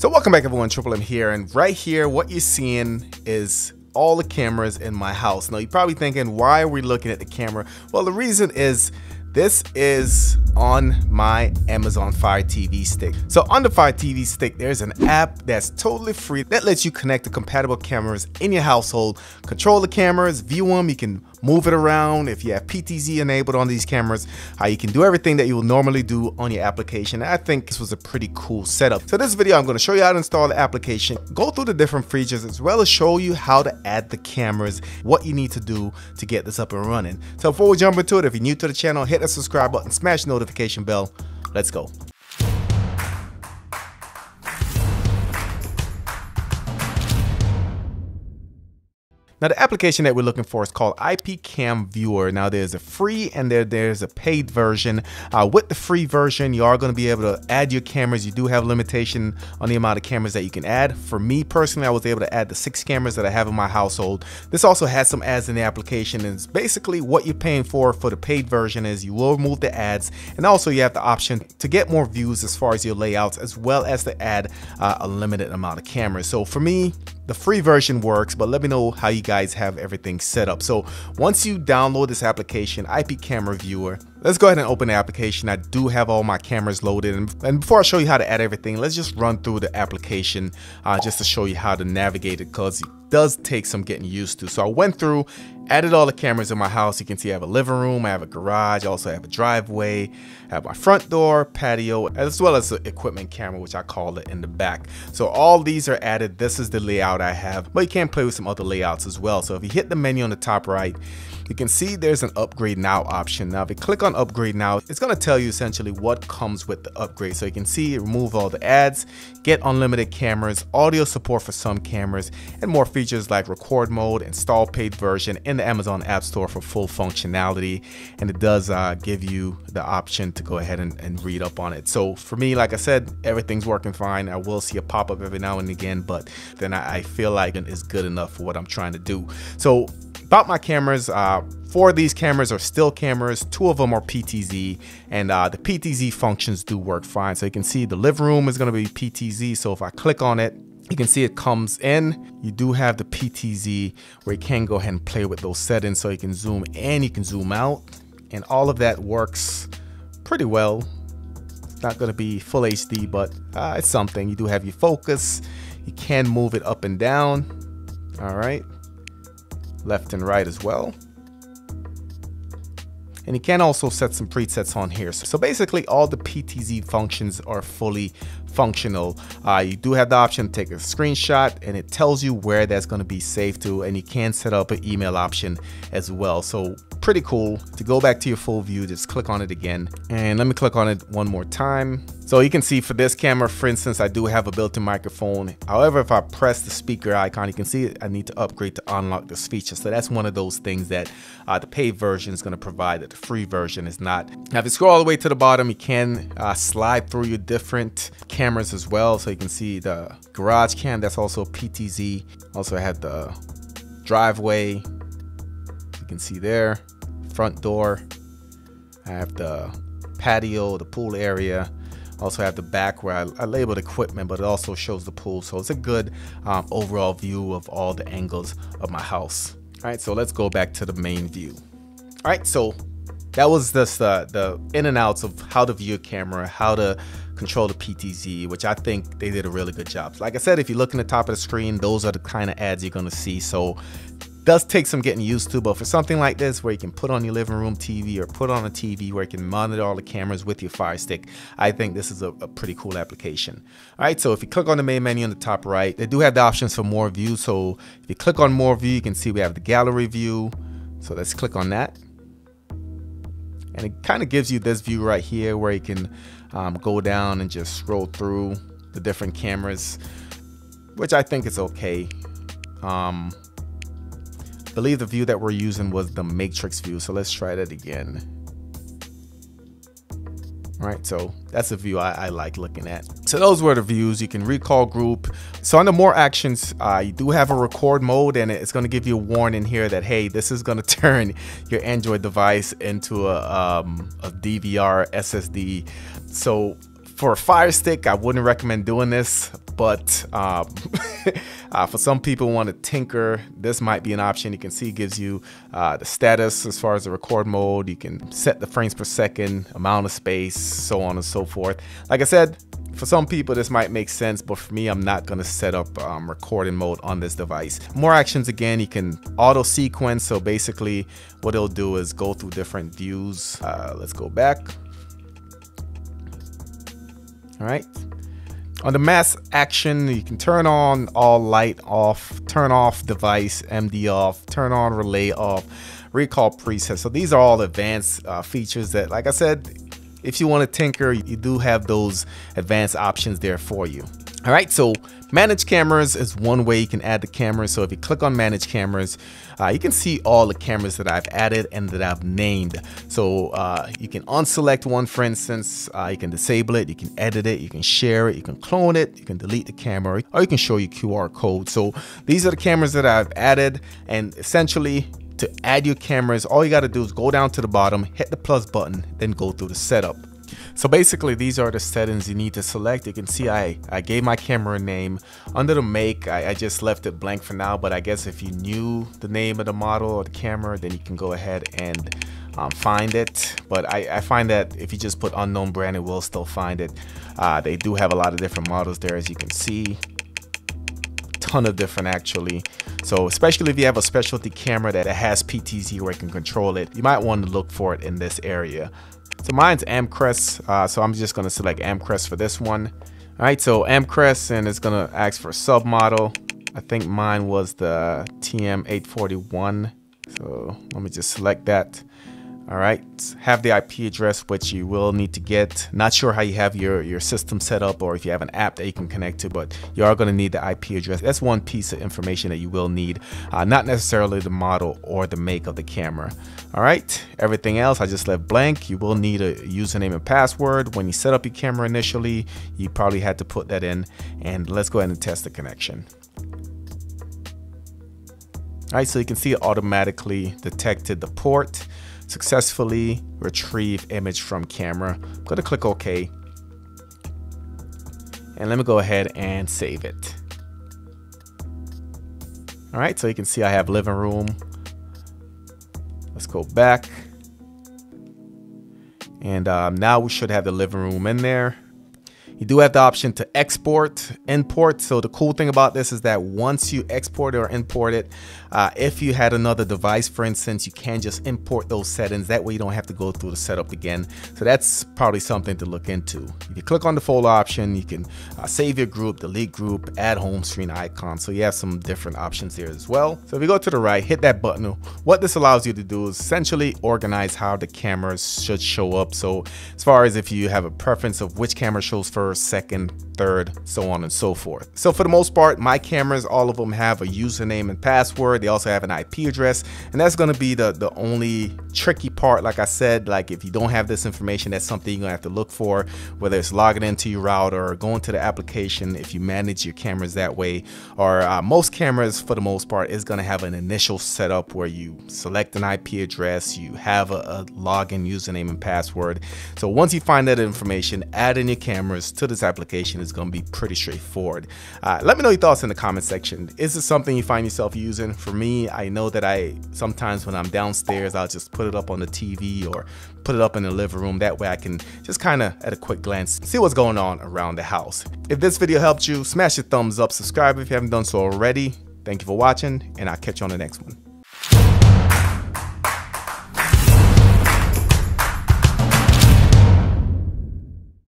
So welcome back everyone, Triple M here, and right here what you're seeing is all the cameras in my house. Now you're probably thinking, why are we looking at the camera? Well, the reason is this is on my Amazon Fire TV Stick. So on the Fire TV Stick, there's an app that's totally free that lets you connect to compatible cameras in your household, control the cameras, view them, you can move it around. If you have PTZ enabled on these cameras, you can do everything that you will normally do on your application. I think this was a pretty cool setup. So this video, I'm gonna show you how to install the application, go through the different features, as well as show you how to add the cameras, what you need to do to get this up and running. So before we jump into it, if you're new to the channel, hit that subscribe button, smash the notification bell. Let's go. Now the application that we're looking for is called IP Cam Viewer. Now there's a free and there's a paid version. With the free version, you are gonna be able to add your cameras. You do have limitation on the amount of cameras that you can add. For me personally, I was able to add the 6 cameras that I have in my household. This also has some ads in the application, and it's basically what you're paying for the paid version is you will remove the ads, and also you have the option to get more views as far as your layouts, as well as to add a limited amount of cameras. So for me, the free version works, but let me know how you guys have everything set up. So once you download this application, IP Camera Viewer, let's go ahead and open the application. I do have all my cameras loaded. And before I show you how to add everything, let's just run through the application just to show you how to navigate it, because it does take some getting used to. So I went through, added all the cameras in my house. You can see I have a living room, I have a garage, I also have a driveway, I have my front door, patio, as well as the equipment camera, which I call it in the back. So all these are added. This is the layout I have, but you can play with some other layouts as well. So if you hit the menu on the top right, you can see there's an upgrade now option. Now if you click on upgrade now, it's gonna tell you essentially what comes with the upgrade. So you can see remove all the ads, get unlimited cameras, audio support for some cameras, and more features like record mode, install paid version in the Amazon App Store for full functionality. And it does give you the option to go ahead and read up on it. So for me, like I said, everything's working fine. I will see a pop-up every now and again, but then I feel like it's good enough for what I'm trying to do. So about my cameras, 4 of these cameras are still cameras, 2 of them are PTZ, and the PTZ functions do work fine. So you can see the living room is gonna be PTZ, so if I click on it, you can see it comes in. You do have the PTZ where you can go ahead and play with those settings, so you can zoom in, you can zoom out, and all of that works pretty well. It's not gonna be full HD, but it's something. You do have your focus, you can move it up and down, all right? Left and right as well. And you can also set some presets on here. So basically all the PTZ functions are fully functional. You do have the option to take a screenshot, and it tells you where that's going to be saved to, and you can set up an email option as well. So pretty cool. To go back to your full view, just click on it again, and let me click on it one more time. So you can see for this camera, for instance, I do have a built-in microphone. However, if I press the speaker icon, you can see I need to upgrade to unlock this feature. So that's one of those things that the paid version is going to provide that the free version is not. Now if you scroll all the way to the bottom, you can slide through your different cameras as well. So you can see the garage cam, that's also PTZ. Also I have the driveway, you can see there, front door. I have the patio, the pool area. Also have the back where I labeled equipment, but it also shows the pool. So it's a good overall view of all the angles of my house. All right, so let's go back to the main view. All right, so that was just the in and outs of how to view a camera, how to control the PTZ, which I think they did a really good job. Like I said, if you look in the top of the screen, those are the kind of ads you're gonna see. So it does take some getting used to, but for something like this where you can put on your living room TV or put on a TV where you can monitor all the cameras with your Fire Stick, I think this is a pretty cool application. All right, so if you click on the main menu on the top right, they do have the options for more view. So if you click on more view, you can see we have the gallery view. So let's click on that. And it kind of gives you this view right here where you can go down and just scroll through the different cameras, which I think is okay. I believe the view that we're using was the matrix view. So let's try that again. All right, so that's a view I like looking at. So those were the views. You can recall group. So under more actions, you do have a record mode, and it's gonna give you a warning here that, hey, this is gonna turn your Android device into a DVR SSD. So For a Fire Stick, I wouldn't recommend doing this, but for some people who want to tinker, this might be an option. You can see it gives you the status as far as the record mode. You can set the frames per second, amount of space, so on and so forth. Like I said, for some people this might make sense, but for me, I'm not going to set up recording mode on this device. More actions again, you can auto sequence. So basically what it'll do is go through different views. Let's go back. All right. On the mass action, you can turn on all light off, turn off device MD off, turn on relay off, recall preset. So these are all advanced features that, like I said, if you want to tinker, you do have those advanced options there for you. All right, so manage cameras is one way you can add the cameras. So if you click on manage cameras, you can see all the cameras that I've added and that I've named. So you can unselect one, for instance, you can disable it, you can edit it, you can share it, you can clone it, you can delete the camera, or you can show your QR code. So these are the cameras that I've added, and essentially, to add your cameras, all you got to do is go down to the bottom, hit the plus button, then go through the setup. So basically, these are the settings you need to select. You can see I gave my camera a name. Under the make, I just left it blank for now, but I guess if you knew the name of the model or the camera, then you can go ahead and find it. But I find that if you just put unknown brand, it will still find it. They do have a lot of different models there, as you can see. Ton of different, actually. So especially if you have a specialty camera that has PTZ where you can control it, you might want to look for it in this area. So mine's Amcrest, so I'm just going to select Amcrest for this one. All right, so Amcrest, and it's going to ask for a submodel. I think mine was the TM841, so let me just select that. All right, have the IP address, which you will need to get. Not sure how you have your system set up or if you have an app that you can connect to, but you are gonna need the IP address. That's one piece of information that you will need, not necessarily the model or the make of the camera. All right, everything else I just left blank. You will need a username and password. When you set up your camera initially, you probably had to put that in, and let's go ahead and test the connection. All right, so you can see it automatically detected the port. Successfully retrieve image from camera. I'm gonna click OK. And let me go ahead and save it. All right, so you can see I have living room. Let's go back. And now we should have the living room in there. You do have the option to export, import. So the cool thing about this is that once you export or import it, if you had another device, for instance, you can just import those settings. That way you don't have to go through the setup again. So that's probably something to look into. If you click on the folder option, you can save your group, delete group, add home screen icon. So you have some different options there as well. So if you go to the right, hit that button. What this allows you to do is essentially organize how the cameras should show up. So as far as if you have a preference of which camera shows first, second, third, so on and so forth. So for the most part, my cameras, all of them have a username and password. They also have an IP address, and that's going to be the only tricky part. Like I said, like if you don't have this information, that's something you're gonna have to look for, whether it's logging into your router or going to the application if you manage your cameras that way. Or most cameras, for the most part, is going to have an initial setup where you select an IP address, you have a login, username, and password. So once you find that information, add in your cameras to this application is going to be pretty straightforward. Let me know your thoughts in the comment section. Is this something you find yourself using? For me, I know that I sometimes when I'm downstairs, I'll just put it up on the TV or put it up in the living room. That way I can just kind of at a quick glance see what's going on around the house. If this video helped you, smash your thumbs up, subscribe if you haven't done so already. Thank you for watching, and I'll catch you on the next one.